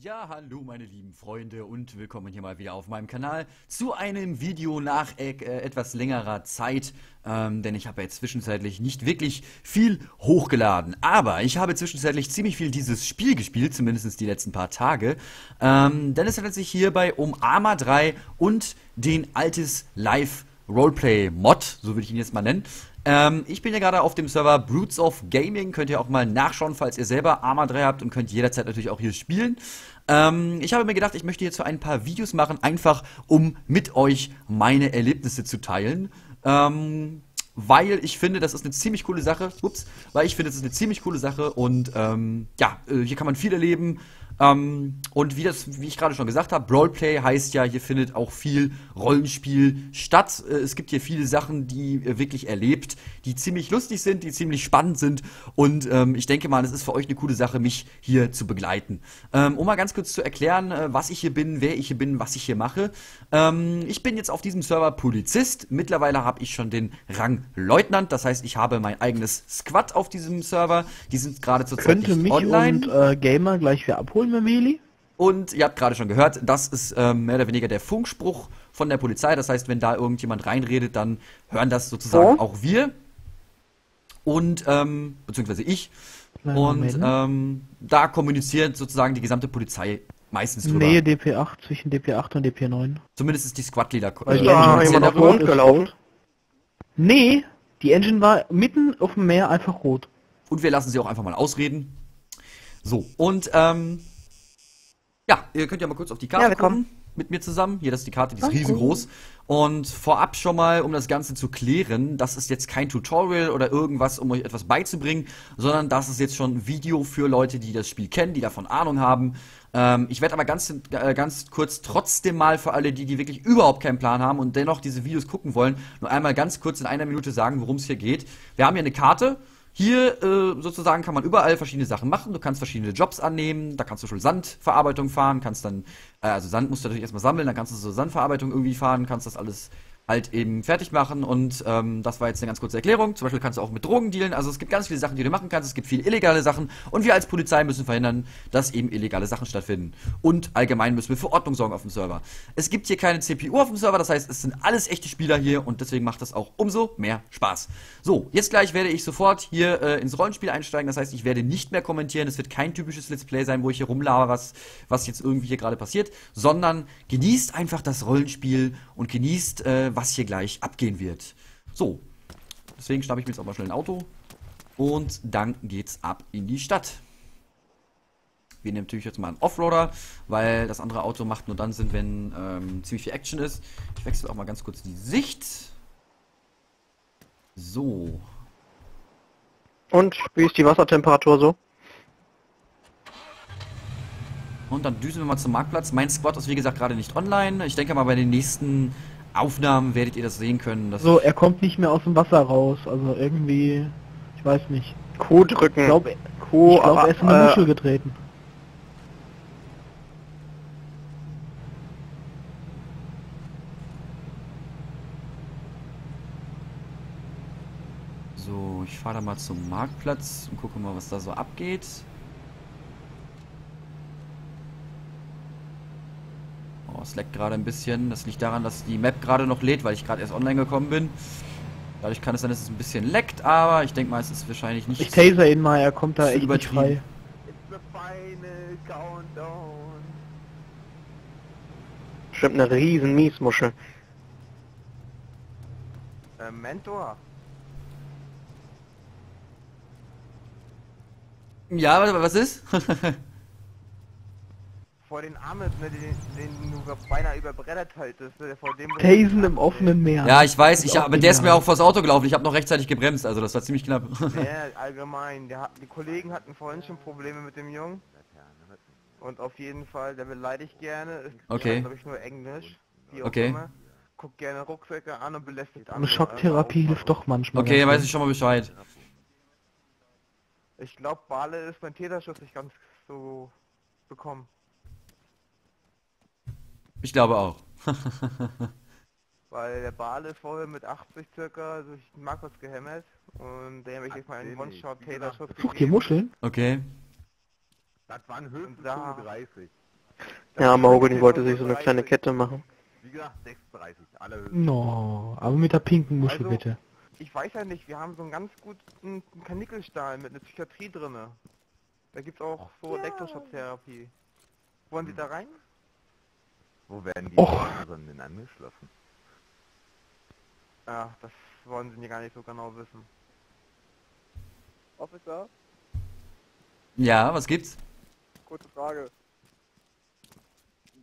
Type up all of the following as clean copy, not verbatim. Ja, hallo meine lieben Freunde und willkommen hier mal wieder auf meinem Kanal zu einem Video nach etwas längerer Zeit, denn ich habe ja zwischenzeitlich nicht wirklich viel hochgeladen, aber ich habe zwischenzeitlich ziemlich viel dieses Spiel gespielt, zumindest die letzten paar Tage, denn es handelt sich hierbei um Arma 3 und den Altes Live Roleplay Mod, so würde ich ihn jetzt mal nennen. Ich bin ja gerade auf dem Server Brutes of Gaming, könnt ihr auch mal nachschauen, falls ihr selber Arma 3 habt und könnt jederzeit natürlich auch hier spielen. Ich habe mir gedacht, ich möchte jetzt so ein paar Videos machen, einfach um mit euch meine Erlebnisse zu teilen. Weil ich finde, das ist eine ziemlich coole Sache. Ups, weil ich finde, das ist eine ziemlich coole Sache und ja, hier kann man viel erleben. Und wie ich gerade schon gesagt habe, Roleplay heißt ja, hier findet auch viel Rollenspiel statt. Es gibt hier viele Sachen, die ihr wirklich erlebt, die ziemlich lustig sind, die ziemlich spannend sind. Und ich denke mal, es ist für euch eine coole Sache, mich hier zu begleiten. Um mal ganz kurz zu erklären, was ich hier bin, wer ich hier bin, was ich hier mache. Ich bin jetzt auf diesem Server Polizist. Mittlerweile habe ich schon den Rang Leutnant. Das heißt, ich habe mein eigenes Squad auf diesem Server. Die sind gerade zurzeit nicht online. Könnte mich und Gamer gleich wieder abholen. Und ihr habt gerade schon gehört, das ist mehr oder weniger der Funkspruch von der Polizei. Das heißt, wenn da irgendjemand reinredet, dann hören das sozusagen auch wir. Und, beziehungsweise ich. Kleinen und, da kommuniziert sozusagen die gesamte Polizei meistens drüber. Nähe DP8, zwischen DP8 und DP9. Zumindest ist die Squad-Leader... Ja, jemand auf Rot gelaufen. Nee, die Engine war mitten auf dem Meer einfach rot. Und wir lassen sie auch einfach mal ausreden. So, und, ja, ihr könnt ja mal kurz auf die Karte kommen mit mir zusammen. Hier, das ist die Karte, die ist riesengroß. Und vorab schon mal, um das Ganze zu klären, das ist jetzt kein Tutorial oder irgendwas, um euch etwas beizubringen, sondern das ist jetzt schon ein Video für Leute, die das Spiel kennen, die davon Ahnung haben. Ich werde aber ganz kurz trotzdem mal für alle, die wirklich überhaupt keinen Plan haben und dennoch diese Videos gucken wollen, nur einmal ganz kurz in einer Minute sagen, worum es hier geht. Wir haben hier eine Karte. Hier sozusagen kann man überall verschiedene Sachen machen. Du kannst verschiedene Jobs annehmen, da kannst du schon Sandverarbeitung fahren, kannst dann, also Sand musst du natürlich erstmal sammeln, dann kannst du so Sandverarbeitung irgendwie fahren, kannst das alles halt eben fertig machen und das war jetzt eine ganz kurze Erklärung. Zum Beispiel kannst du auch mit Drogen dealen, also es gibt ganz viele Sachen, die du machen kannst, es gibt viele illegale Sachen und wir als Polizei müssen verhindern, dass eben illegale Sachen stattfinden. Und allgemein müssen wir für Ordnung sorgen auf dem Server. Es gibt hier keine CPU auf dem Server, das heißt, es sind alles echte Spieler hier und deswegen macht das auch umso mehr Spaß. So, jetzt gleich werde ich sofort hier ins Rollenspiel einsteigen, das heißt, ich werde nicht mehr kommentieren, es wird kein typisches Let's Play sein, wo ich hier rumlaber, was jetzt irgendwie hier gerade passiert, sondern genießt einfach das Rollenspiel und genießt, was hier gleich abgehen wird. So, deswegen schnappe ich mir jetzt auch mal schnell ein Auto und dann geht's ab in die Stadt. Wir nehmen natürlich jetzt mal einen Offroader, weil das andere Auto macht nur dann Sinn, wenn ziemlich viel Action ist. Ich wechsle auch mal ganz kurz die Sicht. So. Und wie ist die Wassertemperatur so? Und dann düsen wir mal zum Marktplatz. Mein Squad ist wie gesagt gerade nicht online. Ich denke mal bei den nächsten Aufnahmen werdet ihr das sehen können. Dass so, er kommt nicht mehr aus dem Wasser raus, also irgendwie, ich weiß nicht. Kuh drücken. Ich glaube, er ist in eine Muschel getreten. So, ich fahre da mal zum Marktplatz und gucke mal, was da so abgeht. Es leckt gerade ein bisschen. Das liegt daran, dass die Map gerade noch lädt, weil ich gerade erst online gekommen bin. Dadurch kann es sein, dass es ein bisschen leckt, aber ich denke mal, es ist wahrscheinlich nicht. Ich taser ihn mal, er kommt da echt übertrieben. Nicht frei. Stimmt, eine riesen Miesmuschel. Mentor. Ja, aber was ist? Vor den Armen, den du beinahe überbrettert haltest, vor dem... Tasen im offenen Meer. Ja, ich weiß, aber der ist mir auch vors Auto gelaufen, ich habe noch rechtzeitig gebremst, also das war ziemlich knapp. Ja, allgemein, die Kollegen hatten vorhin schon Probleme mit dem Jungen. Und auf jeden Fall, der beleidigt gerne, okay. Glaube ich nur Englisch. Okay. Immer. Guckt gerne Rucksäcke an und belästigt andere. Eine Schocktherapie hilft doch manchmal. Okay, weiß ich schon mal Bescheid. Ich glaube, Bale ist beim Täterschutz nicht ganz so bekommen. Ich glaube auch. Weil der Bale ist vorher mit 80 circa durch Markus gehämmert und der habe ich jetzt mal einen One-Shot-Taylor-Schuss gegeben. Such dir Muscheln? Okay. Das waren höchstens 35. Ja, Mahogany wollte sich so eine kleine Kette machen. Wie gesagt, 36, alle Höhen. No, aber mit der pinken Muschel also, bitte. Ich weiß ja nicht, wir haben so einen ganz guten Karnickelstein mit einer Psychiatrie drinne. Da gibt's auch so Elektroschocktherapie. Wollen Sie da rein? Wo werden die anderen denn angeschlossen? Ach, das wollen Sie mir gar nicht so genau wissen. Officer? Ja, was gibt's? Kurze Frage.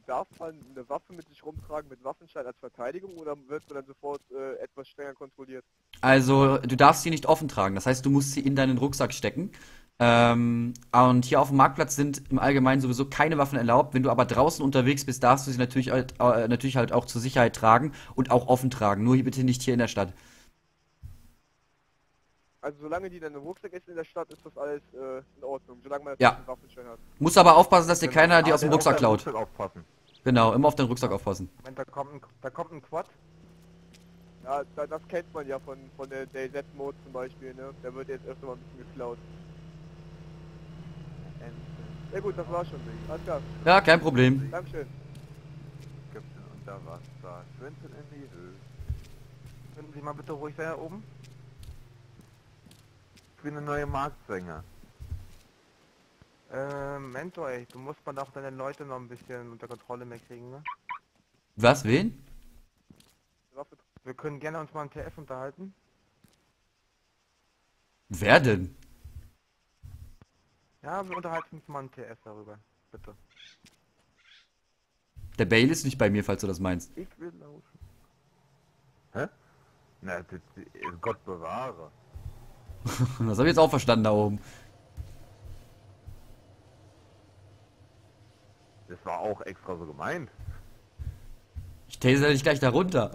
Darf man eine Waffe mit sich rumtragen mit Waffenschein als Verteidigung oder wird man dann sofort etwas strenger kontrolliert? Also du darfst sie nicht offen tragen, das heißt du musst sie in deinen Rucksack stecken. Und hier auf dem Marktplatz sind im Allgemeinen sowieso keine Waffen erlaubt. Wenn du aber draußen unterwegs bist, darfst du sie natürlich halt auch zur Sicherheit tragen und auch offen tragen. Nur bitte nicht hier in der Stadt. Also solange die dann im Rucksack ist in der Stadt, ist das alles in Ordnung, solange man das Waffenschein hat. Muss aber aufpassen, dass dir keiner die aus dem Rucksack klaut. Genau, immer auf den Rucksack aufpassen. Moment, da kommt ein Quad. Ja, das kennt man ja von der DayZ-Mode zum Beispiel, ne? Der wird jetzt öfter mal ein bisschen geklaut. Ja gut, das war's schon. Alles klar. Ja, kein Problem. Dankeschön. Captain unter Wasser, schwimmt in die Höhe. Können Sie mal bitte ruhig sein, oben? Ich bin eine neue Marktsänger. Mentor, ey, du musst mal auch deine Leute noch ein bisschen unter Kontrolle mehr kriegen, ne? Was, wen? Wir können gerne uns mal ein TF unterhalten. Wer denn? Ja, wir unterhalten uns mal ein TF darüber, bitte. Der Bale ist nicht bei mir, falls du das meinst. Ich will laufen. Hä? Na, das, Gott bewahre. Das habe ich jetzt auch verstanden da oben. Das war auch extra so gemeint. Ich tase dich gleich da runter.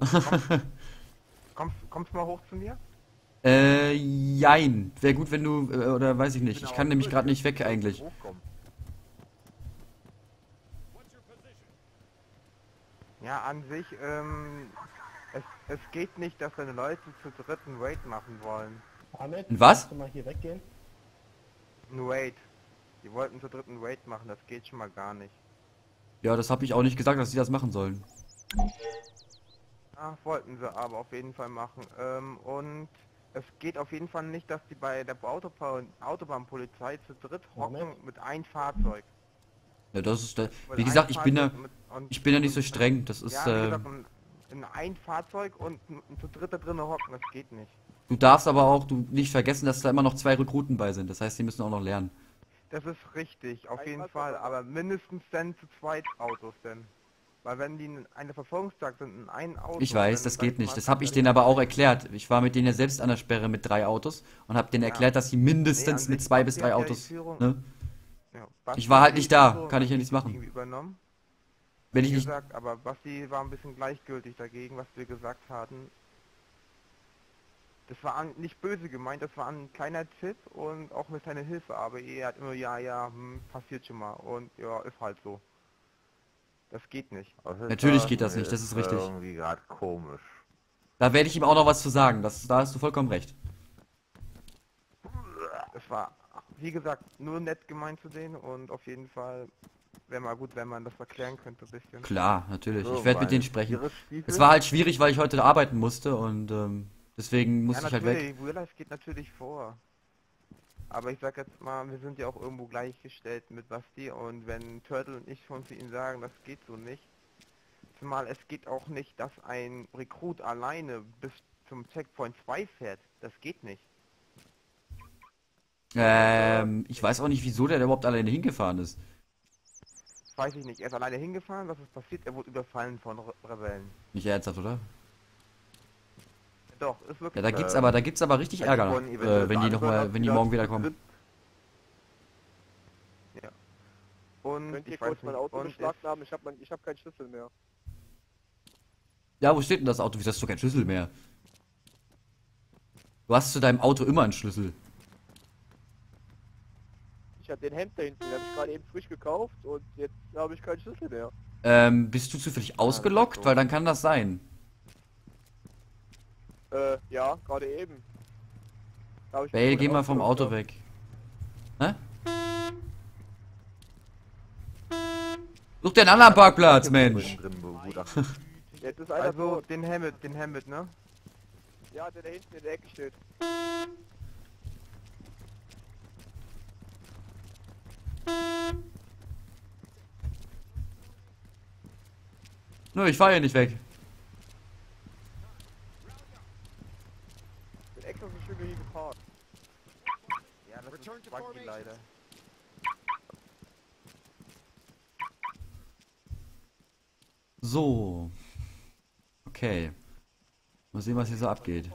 Kommst du mal hoch zu mir? Jein. Wäre gut, wenn du, oder weiß ich nicht. Ich kann nämlich gerade nicht weg eigentlich. Ja, an sich, es geht nicht, dass deine Leute zu dritten Raid machen wollen. Ahmed, was? Kannst du mal hier weggehen? Ein Raid. Die wollten zu dritten Raid machen, das geht schon mal gar nicht. Ja, das habe ich auch nicht gesagt, dass sie das machen sollen. Ach, wollten sie aber auf jeden Fall machen. Und es geht auf jeden Fall nicht, dass die bei der Autobahnpolizei zu dritt hocken mit einem Fahrzeug. Ja, das ist der. Wie gesagt, ich bin ja nicht so streng. Das ist. Ja, wie gesagt, in ein Fahrzeug und zu dritt da drin hocken, das geht nicht. Du darfst aber auch nicht vergessen, dass da immer noch 2 Rekruten bei sind. Das heißt, die müssen auch noch lernen. Das ist richtig, auf jeden Fall, aber mindestens dann zu 2 Autos denn. Weil wenn die eine Verfolgungsjagd sind in einem Auto... Ich weiß, das geht nicht, das habe ich denen aber auch erklärt. Ich war mit denen ja selbst an der Sperre mit 3 Autos und habe denen erklärt, dass sie mindestens mit 2 bis 3 Autos... Ne? Ja, ich war halt nicht da, kann ich ja nichts machen. Wenn ich nicht... Aber Basti war ein bisschen gleichgültig dagegen, was wir gesagt hatten. Das war nicht böse gemeint, das war ein kleiner Tipp und auch eine kleine Hilfe, aber er hat immer, passiert schon mal und ja, ist halt so. Das geht nicht. Natürlich geht das nicht, das ist richtig. Irgendwie gerade komisch. Da werde ich ihm auch noch was zu sagen, da hast du vollkommen recht. Das war, wie gesagt, nur nett gemeint zu denen und auf jeden Fall... Wäre mal gut, wenn man das erklären könnte ein bisschen. Klar, natürlich. Ich werde mit denen sprechen. Es war halt schwierig, weil ich heute arbeiten musste und deswegen musste ich halt weg. Real Life geht natürlich vor. Aber ich sag jetzt mal, wir sind ja auch irgendwo gleichgestellt mit Basti und wenn Turtle und ich schon für ihn sagen, das geht so nicht. Zumal es geht auch nicht, dass ein Rekrut alleine bis zum Checkpoint 2 fährt. Das geht nicht. Ich weiß auch nicht, wieso der überhaupt alleine hingefahren ist. Weiß ich nicht, er ist alleine hingefahren, was ist passiert? Er wurde überfallen von Rebellen. Nicht ernsthaft, oder? Doch, ist wirklich. Ja, da gibt's aber richtig Ärger, wenn die morgen wieder kommen. Ja. Und könnt ihr kurz mein Auto beschlagen haben? Ich hab keinen Schlüssel mehr. Ja, wo steht denn das Auto? Wieso hast du keinen Schlüssel mehr? Du hast zu deinem Auto immer einen Schlüssel. Ich hab den Hemd da hinten, den hab ich gerade eben frisch gekauft und jetzt habe ich keinen Schlüssel mehr. Bist du zufällig ausgelockt? Weil dann kann das sein. Ja, gerade eben. Bale, geh mal vom Auto weg. Hä? Such dir einen anderen Parkplatz, Mensch. Jetzt ist einer so, den Hammett, ne? Ja, der da hinten in der Ecke steht. Nö, ich fahr hier nicht weg. Ich bin extra so schön wie hier gefahren. Ja, das ist buggy leider. So. Okay. Mal sehen, was hier so abgeht.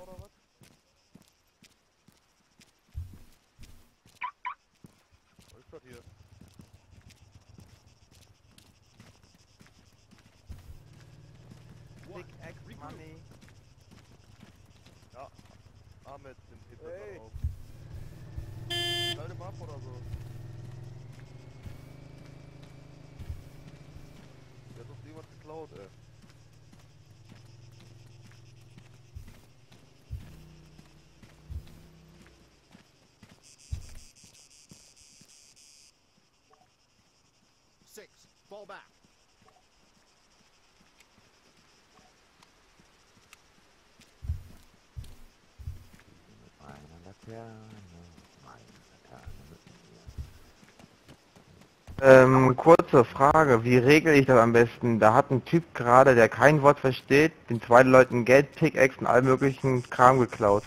Fall back. Kurze Frage, wie regle ich das am besten? Da hat ein Typ gerade, der kein Wort versteht, den zwei Leuten Geld, Pickaxe und all möglichen Kram geklaut.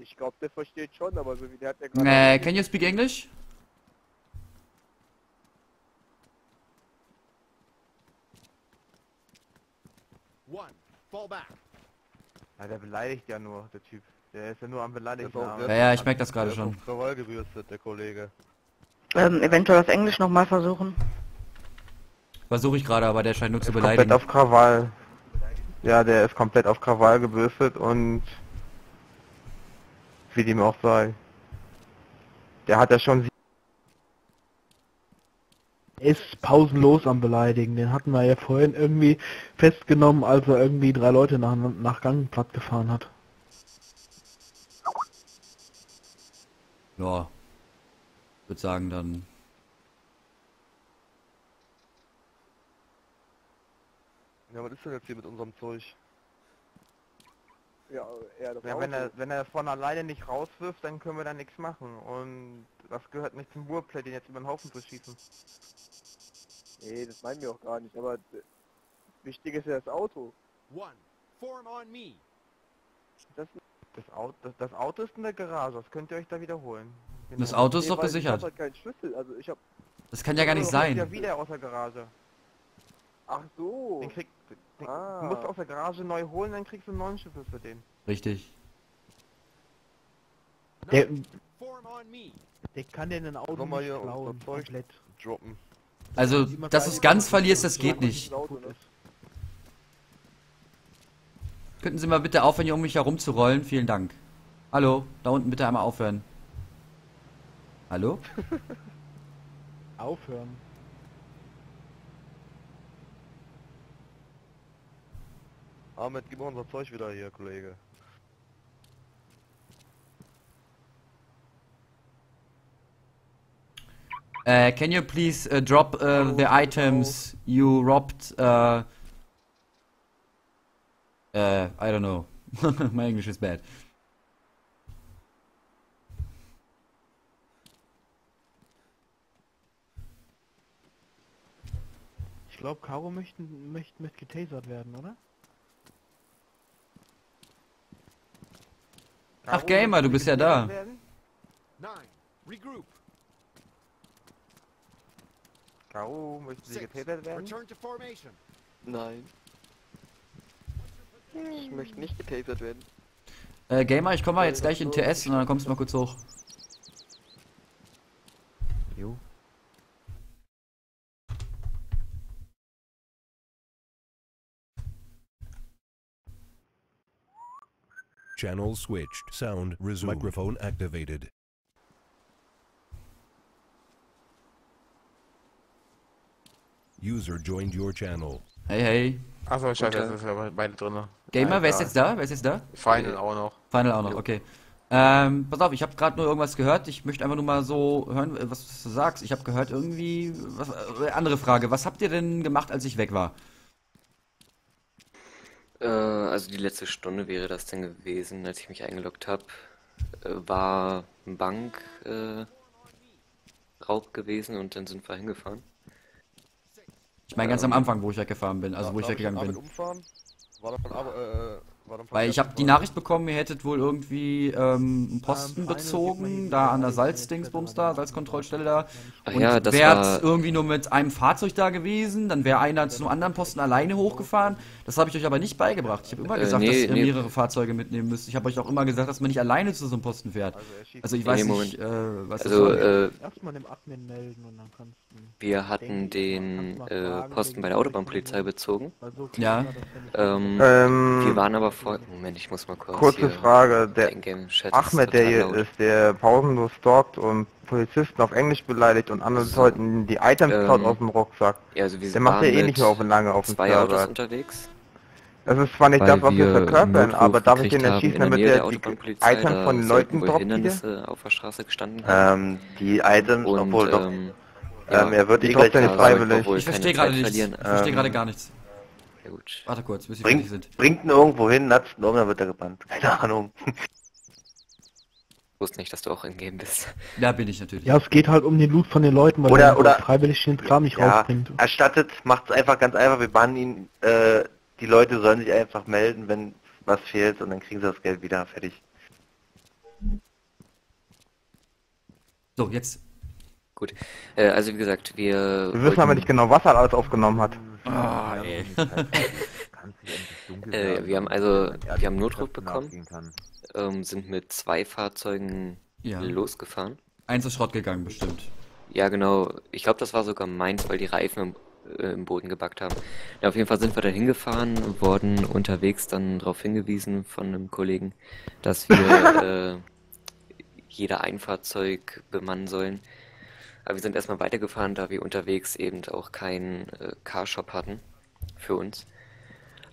Ich glaube, der versteht schon, aber so wie der hat ja gerade... can you speak English? Ja, der beleidigt ja nur, der Typ. Der ist ja nur am Beleidigen. Ja, ich merke das gerade schon. Krawall gebürstet, der Kollege. Eventuell auf Englisch nochmal versuchen. Versuche ich gerade, aber der scheint nur zu beleidigen. Komplett auf Krawall. Ja, der ist komplett auf Krawall gebürstet und... Wie dem auch sei. Der hat ja schon... ist pausenlos am Beleidigen. Den hatten wir ja vorhin irgendwie festgenommen, als er irgendwie drei Leute nach Gang platt gefahren hat. Ja. Ich würde sagen, dann... Ja, was ist denn jetzt hier mit unserem Zeug? Ja, wenn er von alleine nicht rauswirft, dann können wir da nichts machen. Und das gehört nicht zum Wurplay, den jetzt über den Haufen zu schießen. Nee, das meinen wir auch gar nicht, aber wichtig ist ja das Auto. Das Auto ist in der Garage, das könnt ihr euch da wiederholen. Genau. Das Auto ist doch gesichert. Ich hab halt keinen Schlüssel, also ich hab... Das kann ja gar nicht sein. Ja, wieder aus der Garage. Ach so. Du musst aus der Garage neu holen, dann kriegst du einen neuen Schlüssel für den. Richtig. Der kann den Auto so nicht klauen, komplett droppen. Also, dass du es ganz verlierst, das geht nicht. Könnten Sie mal bitte aufhören, hier um mich herumzurollen? Vielen Dank. Hallo, da unten bitte einmal aufhören. Hallo? Aufhören. Ahmed, gib mir unser Zeug wieder hier, Kollege. Can you please drop the items you robbed? I don't know. My English is bad. Ich glaube, Caro möchte mit getasert werden, oder? Ach, Gamer, du bist ja da. Nein, regroup. K.O. möchten Sie getätert werden? Nein. Ich möchte nicht getätert werden. Gamer, ich komme mal jetzt gleich in TS und dann kommst du mal kurz hoch. Jo. Channel switched. Sound resumed. Microphone activated. User joined your channel. Hey, hey. Achso, scheiße, das ist ja beide drin. Gamer, wer ist jetzt da? Final auch noch. Final auch noch, okay. Pass auf, ich habe gerade nur irgendwas gehört. Ich möchte einfach nur mal so hören, was du sagst. Ich habe gehört irgendwie... andere Frage. Was habt ihr denn gemacht, als ich weg war? Also die letzte Stunde wäre das denn gewesen, als ich mich eingeloggt habe. War ein Bankraub gewesen und dann sind wir hingefahren. Ich meine ganz am Anfang, wo ich weggefahren bin, also ja, wo ich weggegangen bin. Umfahren? War davon weil ich habe die Nachricht bekommen, ihr hättet wohl irgendwie einen Posten bezogen, da an der Salzdingsbums da, Salzkontrollstelle da. Und ja, wärt irgendwie nur mit einem Fahrzeug da gewesen, dann wäre einer zu einem anderen Posten alleine hochgefahren. Das habe ich euch aber nicht beigebracht. Ich habe immer gesagt, dass ihr mehrere Fahrzeuge mitnehmen müsst. Ich habe euch auch immer gesagt, dass man nicht alleine zu so einem Posten fährt. Also ich weiß nicht, was das war. Erstmal dem Admin melden und dann kannst du... Wir hatten den Posten bei der Autobahnpolizei bezogen. Ja. Wir waren aber vor... Moment, ich muss mal kurz... Kurze Frage, der Ahmed, der hier ist, der pausenlos stalkt und Polizisten auf Englisch beleidigt und anderen Leuten die Items klaut aus dem Rucksack. Ja, also wir der macht ja eh nicht mehr auf lange auf dem Server. Unterwegs. Das ist zwar nicht das, was wir verkörpern, aber darf ich den erschießen, damit der die Items von den Leuten droppt? Auf der Straße gestanden haben. Die Items, und, obwohl doch... er wird eh gleich freiwillig. Ich verstehe gerade nichts. Ich verstehe gerade gar nichts. Ja, gut. Warte kurz, bis wir fertig sind. Bringt ihn irgendwo hin, natzt ihn um, dann wird er gebannt. Keine Ahnung. Ich wusste nicht, dass du auch in Game bist. Da bin ich natürlich. Ja, es geht halt um den Loot von den Leuten, weil oder freiwillig den Kram nicht rausbringt. Erstattet, macht es einfach ganz einfach, wir bannen ihn, die Leute sollen sich einfach melden, wenn was fehlt und dann kriegen sie das Geld wieder, fertig. So, jetzt. Gut, also wie gesagt, wir wissen aber nicht genau, was er alles aufgenommen hat. Oh, ey. Wir haben Notruf bekommen, sind mit 2 Fahrzeugen losgefahren. Eins ist Schrott gegangen, bestimmt. Ja, genau. Ich glaube, das war sogar meins, weil die Reifen im Boden gebackt haben. Ja, auf jeden Fall sind wir dann hingefahren, wurden unterwegs dann darauf hingewiesen von einem Kollegen, dass wir jeder ein Fahrzeug bemannen sollen. Aber wir sind erstmal weitergefahren, da wir unterwegs eben auch keinen Carshop hatten für uns.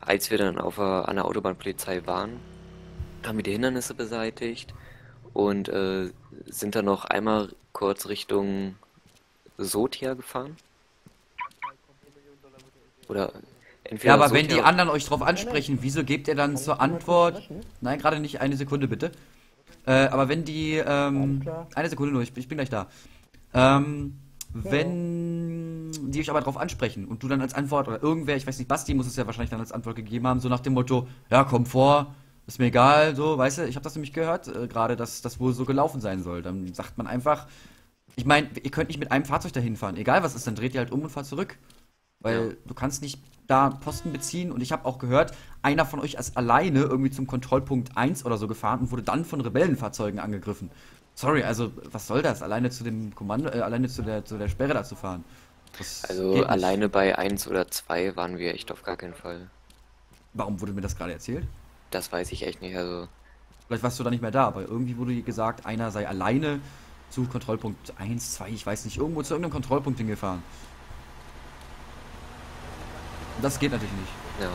Als wir dann an der Autobahnpolizei waren, haben wir die Hindernisse beseitigt und sind dann noch einmal kurz Richtung Sotia gefahren. Oder entweder aber Sotia, wenn die anderen euch drauf ansprechen, wieso gebt ihr dann zur Antwort... Nein, gerade nicht, eine Sekunde bitte. Aber wenn die... eine Sekunde nur, ich bin gleich da. Wenn die euch aber drauf ansprechen und du dann als Antwort oder irgendwer, ich weiß nicht, Basti muss es ja wahrscheinlich dann als Antwort gegeben haben, so nach dem Motto, ja komm vor, ist mir egal, so, weißt du, ich habe das nämlich gehört, gerade, dass das wohl so gelaufen sein soll, dann sagt man einfach, ich meine, ihr könnt nicht mit einem Fahrzeug dahin fahren, egal was ist, dann dreht ihr halt um und fahrt zurück, weil du kannst nicht da Posten beziehen und ich habe auch gehört, einer von euch ist alleine irgendwie zum Kontrollpunkt 1 oder so gefahren und wurde dann von Rebellenfahrzeugen angegriffen. Sorry, also was soll das? Alleine zu dem Kommando, alleine zu der Sperre da zu fahren. Das also alleine bei 1 oder 2 waren wir echt auf gar keinen Fall. Warum wurde mir das gerade erzählt? Das weiß ich echt nicht, also. Vielleicht warst du da nicht mehr da, aber irgendwie wurde gesagt, einer sei alleine zu Kontrollpunkt 1, 2, ich weiß nicht, irgendwo zu irgendeinem Kontrollpunkt hingefahren. Das geht natürlich nicht. Ja.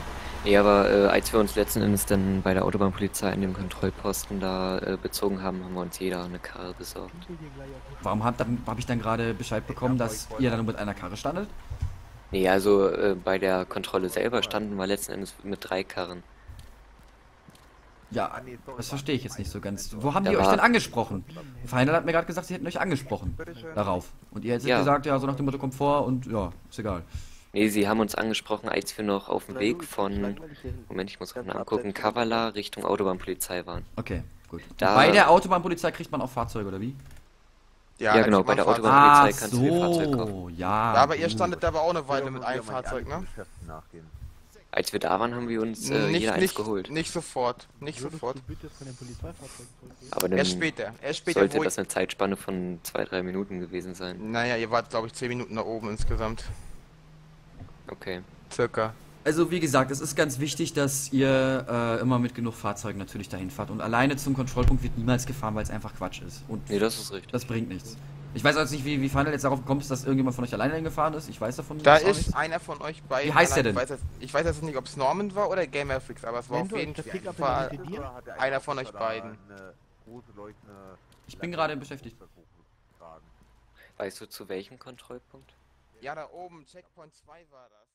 Ja, aber als wir uns letzten Endes dann bei der Autobahnpolizei an dem Kontrollposten da bezogen haben, haben wir uns jeder eine Karre besorgt. Warum hab ich dann gerade Bescheid bekommen, dass ihr dann mit einer Karre standet? Nee, also bei der Kontrolle selber standen wir letzten Endes mit 3 Karren. Ja, das verstehe ich jetzt nicht so ganz. Wo haben die euch denn angesprochen? Feiner hat mir gerade gesagt, sie hätten euch angesprochen darauf. Und ihr hättet gesagt, ja, so nach dem Motto Komfort und ja, ist egal. Nee, sie haben uns angesprochen, als wir noch auf dem Weg von, Moment, ich muss gerade angucken, Kavala Richtung Autobahnpolizei waren. Okay, gut. Da bei der Autobahnpolizei kriegt man auch Fahrzeuge, oder wie? Ja genau, bei der Autobahnpolizei kannst du dir Fahrzeuge kaufen. Ja, aber ihr standet da auch eine Weile mit einem Fahrzeug, ne? Als wir da waren, haben wir uns jeder eins geholt. Nicht sofort, nicht sofort. Aber dann erst später sollte das eine Zeitspanne von 2-3 Minuten gewesen sein. Naja, ihr wart, glaube ich, 10 Minuten da oben insgesamt. Okay. Circa. Also wie gesagt, es ist ganz wichtig, dass ihr immer mit genug Fahrzeugen natürlich dahin fahrt. Und alleine zum Kontrollpunkt wird niemals gefahren, weil es einfach Quatsch ist. Und nee, das ist richtig. Das bringt nichts. Ich weiß jetzt nicht, wie Final jetzt darauf gekommen ist, dass irgendjemand von euch alleine hingefahren ist. Ich weiß davon nicht. Da ist einer von euch bei... Wie heißt der denn? Ich weiß jetzt nicht, ob es Norman war oder Gamerfreaks, aber es war auf jeden Fall einer von euch beiden. rote leuchtende. Ich bin gerade beschäftigt. Weißt du zu welchem Kontrollpunkt? Ja, da oben, Checkpoint 2 war das.